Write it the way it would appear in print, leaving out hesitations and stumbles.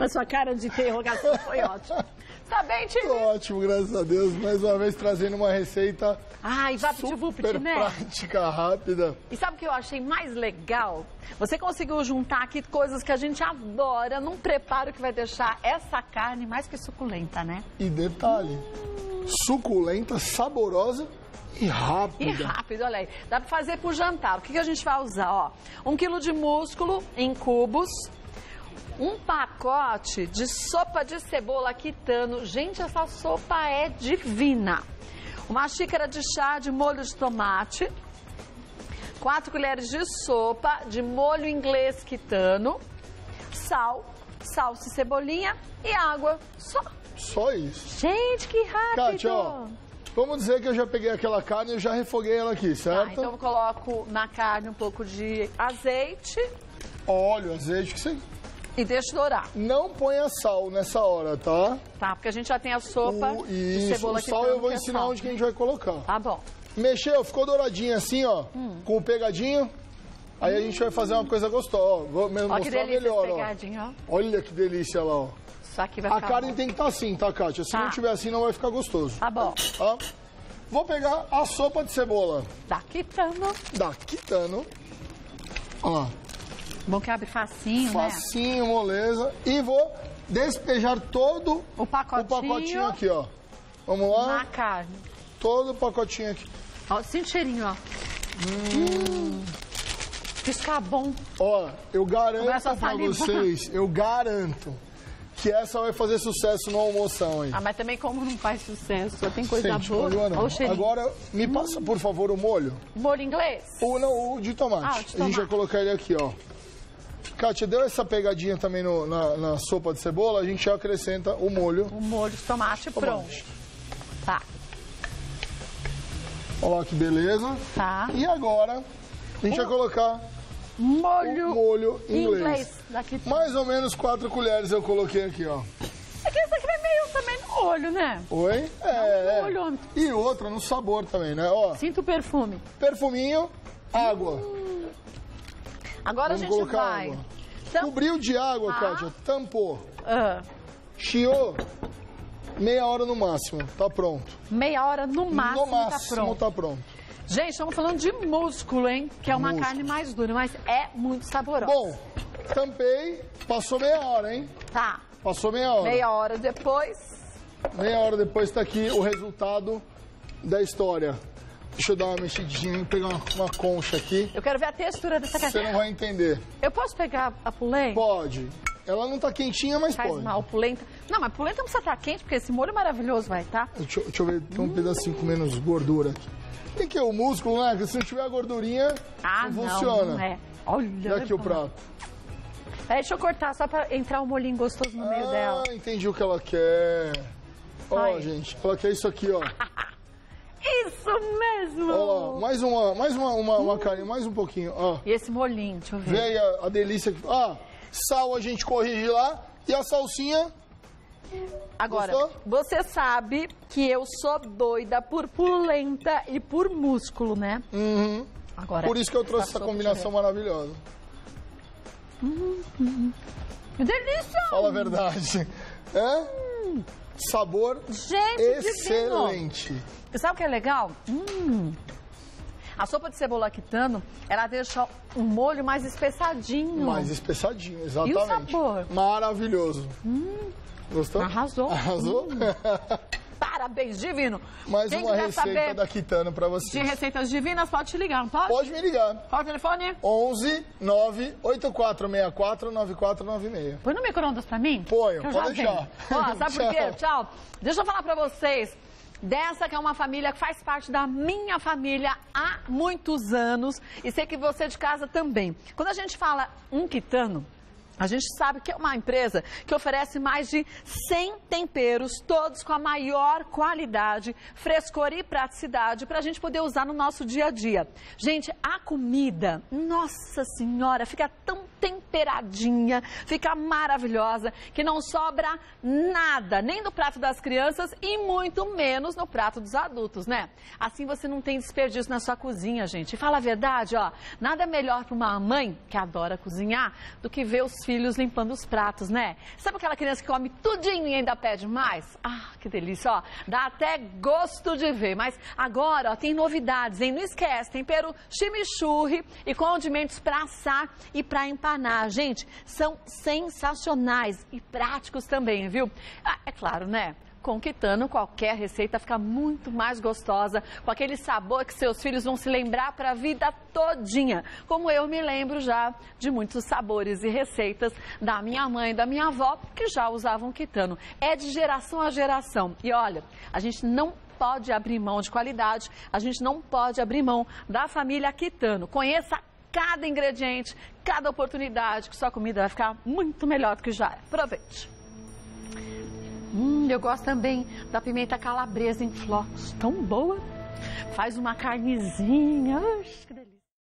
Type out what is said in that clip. A sua cara de interrogação foi ótima. Tá bem, Tio? Ótimo, graças a Deus. Mais uma vez trazendo uma receita super prática, rápida. E sabe o que eu achei mais legal? Você conseguiu juntar aqui coisas que a gente adora num preparo que vai deixar essa carne mais que suculenta, né? E detalhe, suculenta, saborosa. E rápido. E rápido, olha aí. Dá pra fazer pro jantar. O que, que a gente vai usar? Ó, 1 quilo de músculo em cubos, 1 pacote de sopa de cebola Kitano. Gente, essa sopa é divina. 1 xícara de chá de molho de tomate, 4 colheres de sopa de molho inglês Kitano, sal, salsa e cebolinha e água. Só. Só isso. Gente, que rápido. Cátia, ó. Vamos dizer que eu já peguei aquela carne e já refoguei ela aqui, certo? Ah, então eu coloco na carne um pouco de azeite. Óleo, azeite, que você... E deixa dourar. Não ponha sal nessa hora, tá? Tá, porque a gente já tem a sopa de cebola aqui. O sal eu vou ensinar onde que a gente vai colocar. Tá bom. Mexeu, ficou douradinho assim, ó, com o pegadinho. Aí a gente vai fazer uma coisa gostosa, ó. Vou mostrar melhor, ó. Olha que delícia lá, ó. Aqui vai ficar carne bom. Tem que estar assim, tá, Cátia? Se não tiver assim, não vai ficar gostoso. Tá bom. Tá? Vou pegar a sopa de cebola. Da Kitano. Da Kitano. Olha lá. Bom que abre facinho, né? Facinho, moleza. E vou despejar todo o pacotinho aqui, ó. Vamos lá. Na carne. Todo o pacotinho aqui. Ó, sente o cheirinho, ó. Fica bom. Ó, eu garanto pra vocês, eu garanto que essa vai fazer sucesso no almoção aí. Ah, mas também como não faz sucesso? Só tem coisa boa. Agora, me passa, por favor, o molho. Molho inglês? Não, o de tomate. Ah, o de tomate. A gente vai colocar ele aqui, ó. Cátia, deu essa pegadinha também na sopa de cebola, a gente já acrescenta o molho. O molho de tomate, pronto. Tá. Olha lá que beleza. Tá. E agora, a gente vai colocar... Molho inglês. Mais ou menos 4 colheres eu coloquei aqui, ó. Esse aqui vai meio também no olho, né? Oi? É. No olho. E outra no sabor também, né? Ó. Sinto o perfume. Perfuminho, água. Agora a gente vai. Água. Cobriu de água, Cátia. Tampou. Chiou. Meia hora no máximo. Tá pronto. Meia hora no máximo. No máximo tá pronto. Gente, estamos falando de músculo, hein? Que é uma carne mais dura, mas é muito saborosa. Bom, tampei, passou meia hora, hein? Tá. Passou meia hora. Meia hora depois. Meia hora depois tá aqui o resultado da história. Deixa eu dar uma mexidinha, pegar uma concha aqui. Eu quero ver a textura dessa carne. Você não vai entender. Eu posso pegar a polenta? Pode. Ela não tá quentinha, mas pode. Faz mal, polenta. Não, mas polenta não precisa estar quente, porque esse molho maravilhoso vai, tá? Deixa eu ver, tem um pedacinho com menos gordura aqui. Tem que é o músculo, né? Porque se não tiver a gordurinha, não funciona. Não é. Olha aqui o prato. É, deixa eu cortar só pra entrar um molhinho gostoso no meio dela. Ah, entendi o que ela quer. Ó, gente, ela quer isso aqui, ó. Isso mesmo! Ó, mais uma carne, mais um pouquinho, ó. E esse molhinho, deixa eu ver. Vê aí a delícia. Ah, sal a gente corrige lá e a salsinha... Agora, você sabe que eu sou doida por polenta e por músculo, né? Uhum. Agora, por isso que eu trouxe essa combinação maravilhosa. Delícia! Fala a verdade. Sabor excelente. E sabe o que é legal? A sopa de cebola Kitano, ela deixa um molho mais espessadinho. Mais espessadinho, exatamente. E o sabor? Maravilhoso. Gostou? Arrasou. Arrasou? Parabéns, divino. Mais uma receita da Kitano pra vocês. De receitas divinas, pode te ligar, não pode? Pode me ligar. Qual o telefone? 11 98464 9496. Põe no micro-ondas pra mim? Põe, pode deixar. Ó, sabe por quê? Tchau. Deixa eu falar pra vocês dessa que é uma família que faz parte da minha família há muitos anos. E sei que você de casa também. Quando a gente fala Kitano... A gente sabe que é uma empresa que oferece mais de 100 temperos, todos com a maior qualidade, frescor e praticidade, para a gente poder usar no nosso dia a dia. Gente, a comida, nossa senhora, fica tão temperadinha, fica maravilhosa, que não sobra nada, nem no prato das crianças e muito menos no prato dos adultos, né? Assim você não tem desperdício na sua cozinha, gente. E fala a verdade, ó, nada melhor para uma mãe que adora cozinhar do que ver os filhos limpando os pratos, né? Sabe aquela criança que come tudinho e ainda pede mais? Ah, que delícia, ó. Dá até gosto de ver. Mas agora, ó, tem novidades, hein? Não esquece, tempero chimichurri e condimentos para assar e para empanar. Gente, são sensacionais e práticos também, viu? Ah, é claro, né? Com Kitano, qualquer receita fica muito mais gostosa, com aquele sabor que seus filhos vão se lembrar para a vida todinha. Como eu me lembro já de muitos sabores e receitas da minha mãe e da minha avó, que já usavam Kitano. É de geração a geração. E olha, a gente não pode abrir mão de qualidade, a gente não pode abrir mão da família Kitano. Conheça cada ingrediente, cada oportunidade, que sua comida vai ficar muito melhor do que já é. Aproveite! Eu gosto também da pimenta calabresa em flocos, tão boa. Faz uma carnezinha, ai, que delícia.